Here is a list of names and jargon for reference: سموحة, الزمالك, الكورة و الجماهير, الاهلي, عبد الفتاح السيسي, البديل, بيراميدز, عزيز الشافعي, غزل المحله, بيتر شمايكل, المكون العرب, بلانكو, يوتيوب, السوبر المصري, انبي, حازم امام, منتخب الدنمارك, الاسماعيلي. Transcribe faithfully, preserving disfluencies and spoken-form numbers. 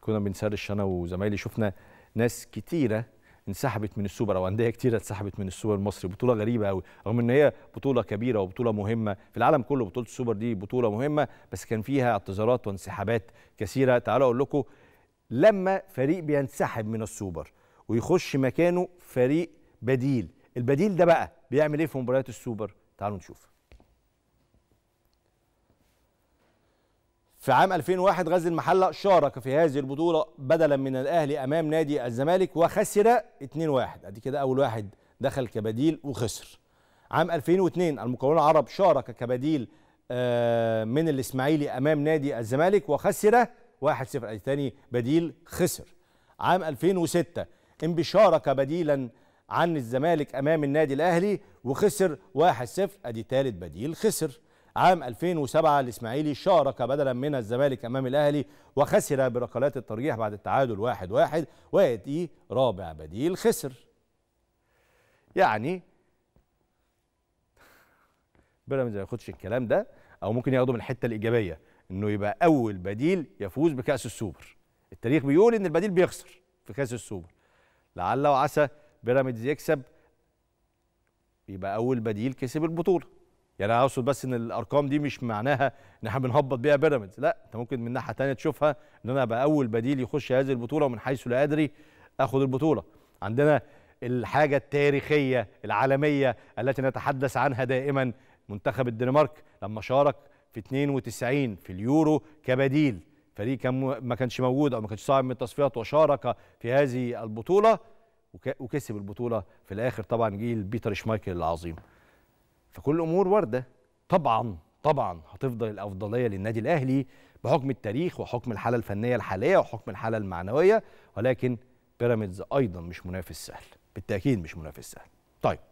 كنا بنسرش انا وزمايلي، شفنا ناس كتيره انسحبت من السوبر او انديه كتيره اتسحبت من السوبر المصري. بطوله غريبه قوي، رغم ان هي بطوله كبيره وبطوله مهمه في العالم كله. بطوله السوبر دي بطوله مهمه، بس كان فيها اعتذارات وانسحابات كثيره. تعالوا اقول لكم، لما فريق بينسحب من السوبر ويخش مكانه فريق بديل، البديل ده بقى بيعمل ايه في مباريات السوبر؟ تعالوا نشوف. في عام ألفين وواحد غزل المحله شارك في هذه البطوله بدلا من الاهلي امام نادي الزمالك وخسر اتنين واحد، ادي كده اول واحد دخل كبديل وخسر. عام ألفين واتنين المكون العرب شارك كبديل من الاسماعيلي امام نادي الزمالك وخسر واحد صفر، ادي تاني بديل خسر. عام ألفين وستة انبي شارك بديلا عن الزمالك امام النادي الاهلي وخسر واحد صفر، ادي تالت بديل خسر. عام ألفين وسبعة الاسماعيلي شارك بدلا من الزمالك امام الاهلي وخسر بركلات الترجيح بعد التعادل واحد واحد، ويأتي رابع بديل خسر. يعني بيراميدز ما ياخدش الكلام ده، او ممكن ياخده من الحته الايجابيه، انه يبقى اول بديل يفوز بكاس السوبر. التاريخ بيقول ان البديل بيخسر في كاس السوبر، لعل وعسى بيراميدز يكسب يبقى اول بديل كسب البطوله. يعني انا اقصد بس ان الارقام دي مش معناها ان احنا بنهبط بيها بيراميدز، لا، انت ممكن من ناحيه ثانيه تشوفها ان انا ابقى اول بديل يخش هذه البطوله ومن حيث لا ادري اخد البطوله. عندنا الحاجه التاريخيه العالميه التي نتحدث عنها دائما، منتخب الدنمارك لما شارك في اتنين وتسعين في اليورو كبديل، فريق كان ما كانش موجود او ما كانش صاعد من التصفيات وشارك في هذه البطوله وكسب البطوله في الاخر، طبعا جيل بيتر شمايكل العظيم. فكل الامور وارده. طبعا طبعا هتفضل الافضليه للنادي الاهلي بحكم التاريخ وحكم الحاله الفنيه الحاليه وحكم الحاله المعنويه، ولكن بيراميدز ايضا مش منافس سهل، بالتاكيد مش منافس سهل. طيب.